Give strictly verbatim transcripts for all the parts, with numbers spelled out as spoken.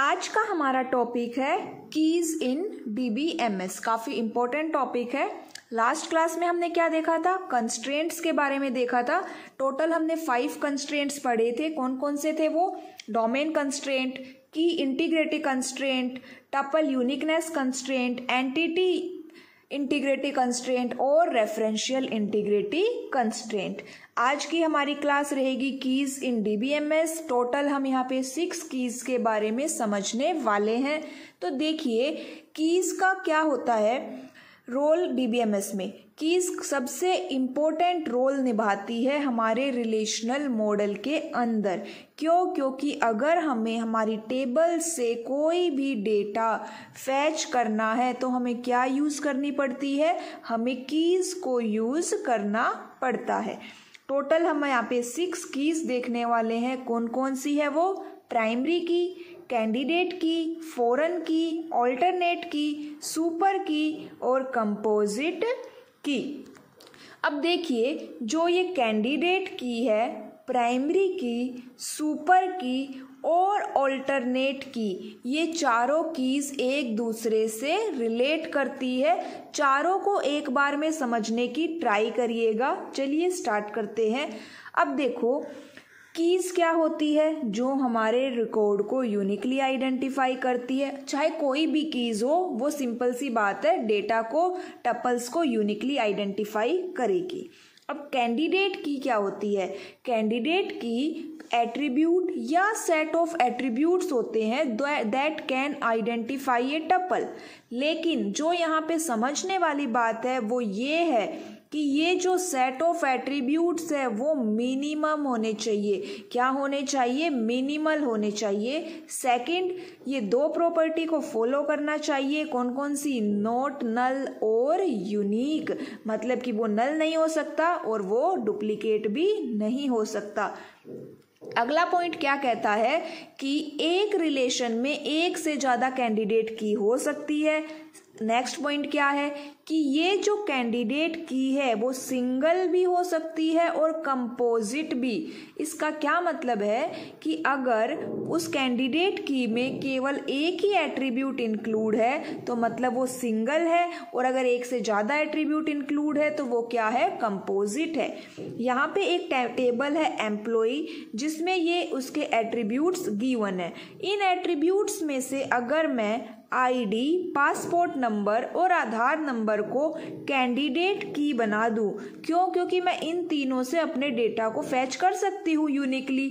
आज का हमारा टॉपिक है keys in D B M S. काफ़ी इम्पोर्टेंट टॉपिक है। लास्ट क्लास में हमने क्या देखा था? कंस्ट्रेंट्स के बारे में देखा था। टोटल हमने फाइव कंस्ट्रेंट्स पढ़े थे। कौन कौन से थे वो? Domain constraint, key integrity constraint, tuple uniqueness constraint, entity integrity constraint और रेफरेंशियल इंटीग्रिटी कंस्ट्रेंट। आज की हमारी क्लास रहेगी keys in D B M S. Total हम यहाँ पे सिक्स कीज़ के बारे में समझने वाले हैं। तो देखिए कीज़ का क्या होता है role D B M S में। कीज़ सबसे इम्पोर्टेंट रोल निभाती है हमारे रिलेशनल मॉडल के अंदर। क्यों? क्योंकि अगर हमें हमारी टेबल से कोई भी डेटा फैच करना है तो हमें क्या यूज़ करनी पड़ती है? हमें कीज़ को यूज़ करना पड़ता है। टोटल हम यहाँ पे सिक्स कीज़ देखने वाले हैं। कौन कौन सी है वो? प्राइमरी की, कैंडिडेट की, फॉरेन की, ऑल्टरनेट की, सुपर की और कंपोजिट की। अब देखिए जो ये कैंडिडेट की है, प्राइमरी की, सुपर की और ऑल्टरनेट की, ये चारों कीज़ एक दूसरे से रिलेट करती है। चारों को एक बार में समझने की ट्राई करिएगा। चलिए स्टार्ट करते हैं। अब देखो कीज़ क्या होती है? जो हमारे रिकॉर्ड को यूनिकली आइडेंटिफाई करती है। चाहे कोई भी कीज़ हो, वो सिंपल सी बात है, डेटा को, टपल्स को यूनिकली आइडेंटिफाई करेगी। अब कैंडिडेट की क्या होती है? कैंडिडेट की एट्रीब्यूट या सेट ऑफ एट्रीब्यूट्स होते हैं that can identify a tuple. लेकिन जो यहाँ पे समझने वाली बात है वो ये है कि ये जो सेट ऑफ एट्रीब्यूट्स है वो मिनिमम होने चाहिए। क्या होने चाहिए? मिनिमल होने चाहिए। सेकंड, ये दो प्रॉपर्टी को फॉलो करना चाहिए। कौन कौन सी? नॉट नल और यूनिक। मतलब कि वो नल नहीं हो सकता और वो डुप्लीकेट भी नहीं हो सकता। अगला पॉइंट क्या कहता है कि एक रिलेशन में एक से ज़्यादा कैंडिडेट की हो सकती है। नेक्स्ट पॉइंट क्या है कि ये जो कैंडिडेट की है वो सिंगल भी हो सकती है और कंपोजिट भी। इसका क्या मतलब है कि अगर उस कैंडिडेट की में केवल एक ही एट्रीब्यूट इंक्लूड है तो मतलब वो सिंगल है, और अगर एक से ज़्यादा एट्रीब्यूट इंक्लूड है तो वो क्या है? कंपोजिट है। यहाँ पे एक टेबल है एम्प्लॉई, जिसमें ये उसके एट्रीब्यूट्स गिवन है। इन एट्रीब्यूट्स में से अगर मैं आईडी, पासपोर्ट नंबर और आधार नंबर को कैंडिडेट की बना दूं, क्यों? क्योंकि मैं इन तीनों से अपने डेटा को फैच कर सकती हूँ यूनिकली।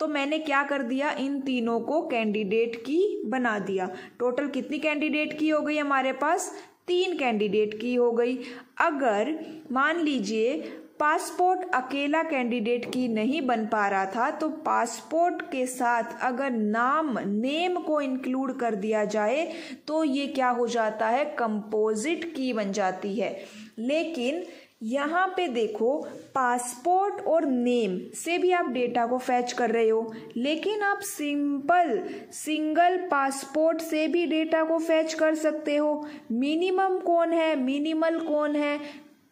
तो मैंने क्या कर दिया? इन तीनों को कैंडिडेट की बना दिया। टोटल कितनी कैंडिडेट की हो गई हमारे पास? तीन कैंडिडेट की हो गई। अगर मान लीजिए पासपोर्ट अकेला कैंडिडेट की नहीं बन पा रहा था तो पासपोर्ट के साथ अगर नाम नेम को इंक्लूड कर दिया जाए तो ये क्या हो जाता है? कंपोजिट की बन जाती है। लेकिन यहाँ पे देखो पासपोर्ट और नेम से भी आप डेटा को फैच कर रहे हो, लेकिन आप सिंपल सिंगल पासपोर्ट से भी डेटा को फैच कर सकते हो। मिनिमम कौन है? मिनिमल कौन है?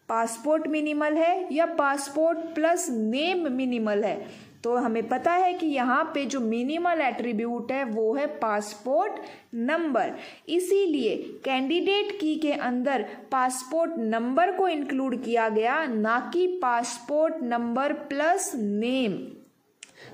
पासपोर्ट मिनिमल है या पासपोर्ट प्लस नेम मिनिमल है? तो हमें पता है कि यहाँ पे जो मिनिमल एट्रीब्यूट है वो है पासपोर्ट नंबर। इसीलिए कैंडिडेट की के अंदर पासपोर्ट नंबर को इंक्लूड किया गया, ना कि पासपोर्ट नंबर प्लस नेम।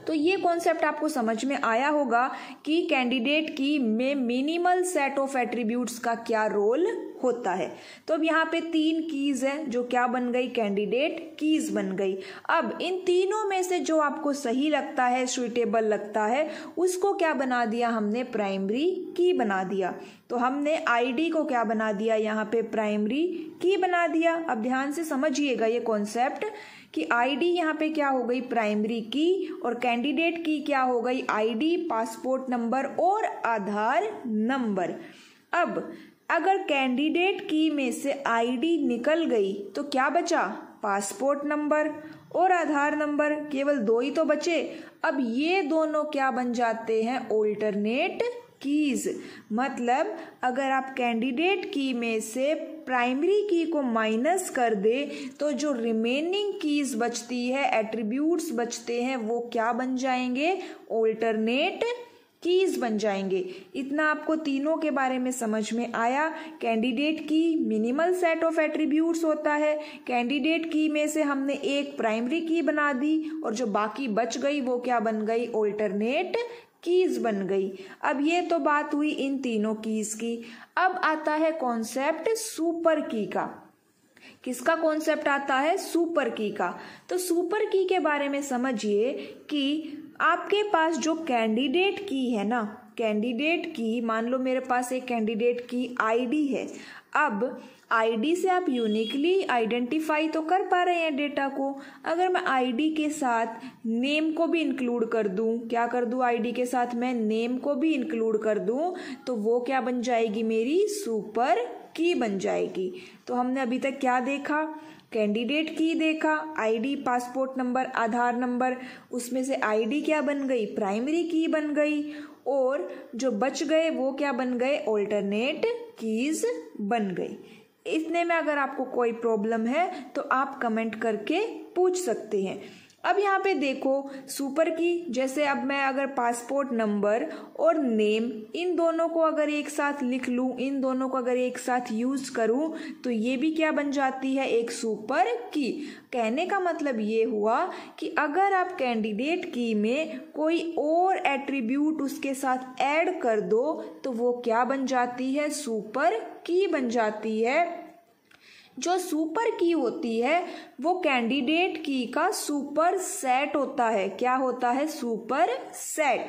तो ये कॉन्सेप्ट आपको समझ में आया होगा कि कैंडिडेट की में मिनिमल सेट ऑफ एट्रीब्यूट्स का क्या रोल होता है। तो अब यहाँ पे तीन कीज़ हैं जो क्या बन गई? कैंडिडेट कीज़ बन गई। अब इन तीनों में से जो आपको सही लगता है, सूटेबल लगता है, उसको क्या बना दिया हमने? प्राइमरी की बना दिया। तो हमने आईडी को क्या बना दिया? यहाँ पे प्राइमरी की बना दिया। अब ध्यान से समझिएगा ये कॉन्सेप्ट कि आईडी यहाँ पे क्या हो गई? प्राइमरी की, और कैंडिडेट की क्या हो गई? आईडी, पासपोर्ट नंबर और आधार नंबर। अब अगर कैंडिडेट की में से आईडी निकल गई तो क्या बचा? पासपोर्ट नंबर और आधार नंबर, केवल दो ही तो बचे। अब ये दोनों क्या बन जाते हैं? Alternate keys. मतलब अगर आप कैंडिडेट की में से प्राइमरी की को माइनस कर दे तो जो रिमेनिंग कीज़ बचती है, एट्रीब्यूट्स बचते हैं, वो क्या बन जाएंगे? ऑल्टरनेट कीज बन जाएंगे। इतना आपको तीनों के बारे में समझ में आया। कैंडिडेट की मिनिमल सेट ऑफ एट्रीब्यूट्स होता है। कैंडिडेट की में से हमने एक प्राइमरी की बना दी और जो बाकी बच गई वो क्या बन गई, ऑल्टरनेट कीज बन गई। अब ये तो बात हुई इन तीनों कीज की। अब आता है कॉन्सेप्ट सुपर की का। किसका कॉन्सेप्ट आता है? सुपर की का। तो सुपर की के बारे में समझिए कि आपके पास जो कैंडिडेट की है ना, कैंडिडेट की, मान लो मेरे पास एक कैंडिडेट की आईडी है। अब आईडी से आप यूनिकली आइडेंटिफाई तो कर पा रहे हैं डेटा को। अगर मैं आईडी के साथ नेम को भी इंक्लूड कर दूं, क्या कर दूं, आईडी के साथ मैं नेम को भी इंक्लूड कर दूं, तो वो क्या बन जाएगी, मेरी सुपर की बन जाएगी। तो हमने अभी तक क्या देखा? कैंडिडेट की देखा, ID, passport number, Aadhaar number, उसमें से आईडी क्या बन गई, प्राइमरी की बन गई, और जो बच गए वो क्या बन गए, ऑल्टरनेट कीज बन गई। इसने में अगर आपको कोई प्रॉब्लम है तो आप कमेंट करके पूछ सकते हैं। अब यहाँ पे देखो सुपर की, जैसे अब मैं अगर पासपोर्ट नंबर और नेम इन दोनों को अगर एक साथ लिख लूँ, इन दोनों को अगर एक साथ यूज़ करूँ, तो ये भी क्या बन जाती है, एक सुपर की। कहने का मतलब ये हुआ कि अगर आप कैंडिडेट की में कोई और एट्रीब्यूट उसके साथ ऐड कर दो तो वो क्या बन जाती है, सुपर की बन जाती है। जो सुपर की होती है वो कैंडिडेट की का सुपर सेट होता है। क्या होता है? Super set.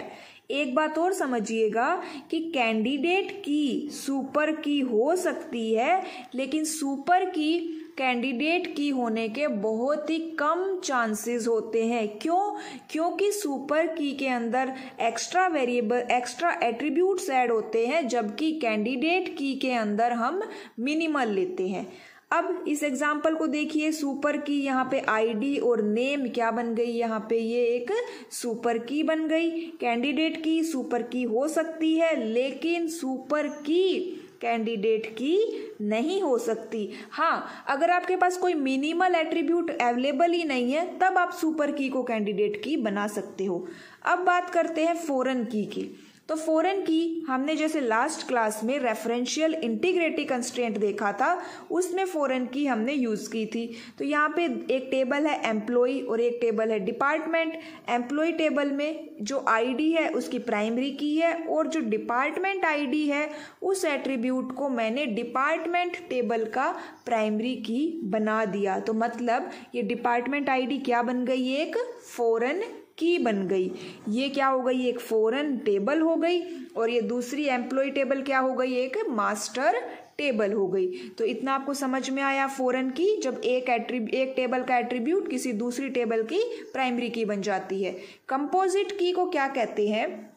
एक बात और समझिएगा कि कैंडिडेट की सुपर की हो सकती है, लेकिन सुपर की कैंडिडेट की होने के बहुत ही कम चांसेस होते हैं। क्यों? क्योंकि सुपर की के अंदर extra variable, extra attributes add होते हैं, जबकि कैंडिडेट की के अंदर हम मिनिमल लेते हैं। अब इस एग्जाम्पल को देखिए, सुपर की यहाँ पे आईडी और नेम क्या बन गई, यहाँ पे ये एक सुपर की बन गई। कैंडिडेट की सुपर की हो सकती है, लेकिन सुपर की कैंडिडेट की नहीं हो सकती। हाँ, अगर आपके पास कोई मिनिमल एट्रीब्यूट अवेलेबल ही नहीं है, तब आप सुपर की को कैंडिडेट की बना सकते हो। अब बात करते हैं फॉरेन की की। तो फॉरेन की हमने जैसे लास्ट क्लास में रेफरेंशियल इंटीग्रेटी कंस्ट्रेंट देखा था, उसमें फॉरेन की हमने यूज़ की थी। तो यहाँ पे एक टेबल है एम्प्लॉई और एक टेबल है डिपार्टमेंट। एम्प्लॉई टेबल में जो आईडी है उसकी प्राइमरी की है, और जो डिपार्टमेंट आईडी है उस एट्रीब्यूट को मैंने डिपार्टमेंट टेबल का प्राइमरी की बना दिया। तो मतलब ये डिपार्टमेंट आईडी क्या बन गई, एक फॉरेन की बन गई। ये क्या हो गई, एक फॉरेन टेबल हो गई, और ये दूसरी एम्प्लॉय टेबल क्या हो गई, एक मास्टर टेबल हो गई। तो इतना आपको समझ में आया फॉरेन की, जब एक एट्रीब्यूट, एक टेबल का एट्रीब्यूट किसी दूसरी टेबल की प्राइमरी की बन जाती है। कंपोजिट की को क्या कहते हैं?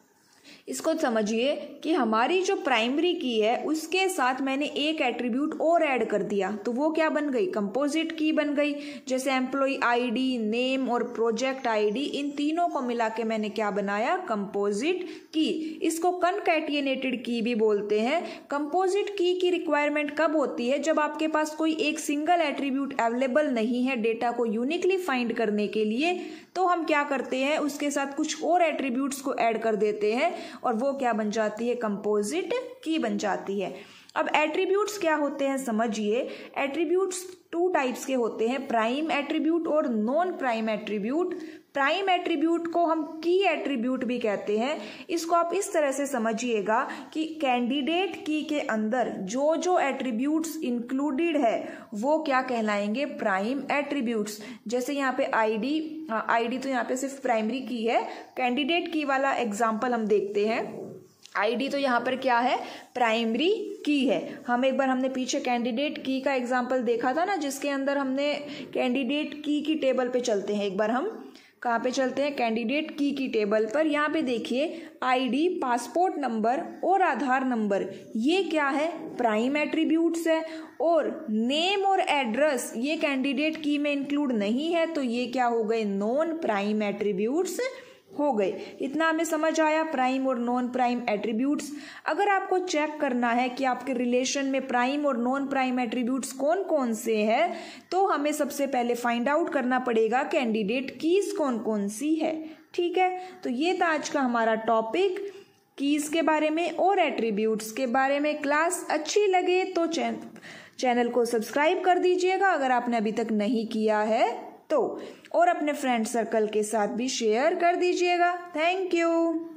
इसको समझिए कि हमारी जो प्राइमरी की है उसके साथ मैंने एक एट्रीब्यूट और ऐड कर दिया, तो वो क्या बन गई, कंपोजिट की बन गई। जैसे एम्प्लॉय आईडी, नेम और प्रोजेक्ट आईडी, इन तीनों को मिला के मैंने क्या बनाया, कंपोजिट की। इसको कॉन्कैटिनेटेड की भी बोलते हैं। कंपोजिट की की रिक्वायरमेंट कब होती है, जब आपके पास कोई एक सिंगल एट्रीब्यूट अवेलेबल नहीं है डेटा को यूनिकली फाइंड करने के लिए, तो हम क्या करते हैं, उसके साथ कुछ और एट्रीब्यूट्स को ऐड कर देते हैं, और वो क्या बन जाती है, कंपोजिट की बन जाती है। अब एट्रीब्यूट्स क्या होते हैं समझिए। एट्रीब्यूट्स टू टाइप्स के होते हैं, प्राइम एट्रीब्यूट और non prime attribute. Prime attribute को हम की एट्रीब्यूट भी कहते हैं। इसको आप इस तरह से समझिएगा कि कैंडिडेट की के अंदर जो जो एट्रीब्यूट्स इंक्लूडेड है वो क्या कहलाएंगे, प्राइम एट्रीब्यूट्स। जैसे यहाँ पे आईडी, आईडी तो यहाँ पे सिर्फ प्राइमरी की है, कैंडिडेट की वाला एग्जाम्पल हम देखते हैं। आईडी तो यहाँ पर क्या है, प्राइमरी की है। हम एक बार हमने पीछे कैंडिडेट की का एग्जाम्पल देखा था ना, जिसके अंदर हमने कैंडिडेट की की टेबल पे चलते हैं। एक बार हम कहाँ पे चलते हैं, कैंडिडेट की की टेबल पर। यहाँ पे देखिए आईडी, पासपोर्ट नंबर और आधार नंबर, ये क्या है, प्राइम एट्रीब्यूट्स है, और नेम और एड्रेस ये कैंडिडेट की में इंक्लूड नहीं है, तो ये क्या हो गए, नॉन प्राइम एट्रीब्यूट्स हो गए। इतना हमें समझ आया प्राइम और नॉन प्राइम एट्रीब्यूट्स। अगर आपको चेक करना है कि आपके रिलेशन में प्राइम और नॉन प्राइम एट्रीब्यूट्स कौन कौन से हैं, तो हमें सबसे पहले फाइंड आउट करना पड़ेगा कैंडिडेट कीज कौन कौन सी है। ठीक है, तो ये था आज का हमारा टॉपिक। कीज़ के बारे में और एट्रीब्यूट्स के बारे में क्लास अच्छी लगे तो चैन, चैनल को सब्सक्राइब कर दीजिएगा अगर आपने अभी तक नहीं किया है तो, और अपने फ्रेंड सर्कल के साथ भी शेयर कर दीजिएगा। Thank you.